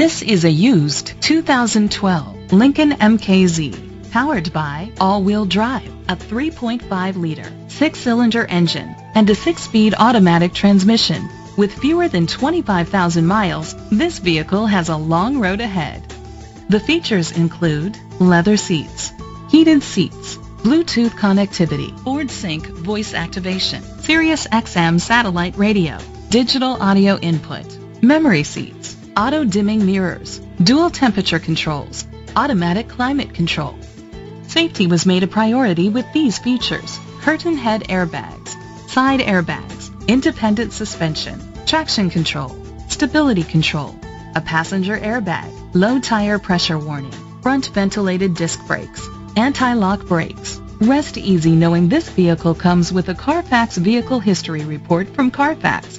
This is a used 2012 Lincoln MKZ, powered by all-wheel drive, a 3.5-liter, 6-cylinder engine, and a 6-speed automatic transmission. With fewer than 25,000 miles, this vehicle has a long road ahead. The features include leather seats, heated seats, Bluetooth connectivity, Ford Sync voice activation, Sirius XM satellite radio, digital audio input, memory seats, auto-dimming mirrors, dual temperature controls, automatic climate control. Safety was made a priority with these features: curtain head airbags, side airbags, independent suspension, traction control, stability control, a passenger airbag, low tire pressure warning, front ventilated disc brakes, anti-lock brakes. Rest easy knowing this vehicle comes with a Carfax Vehicle History Report from Carfax,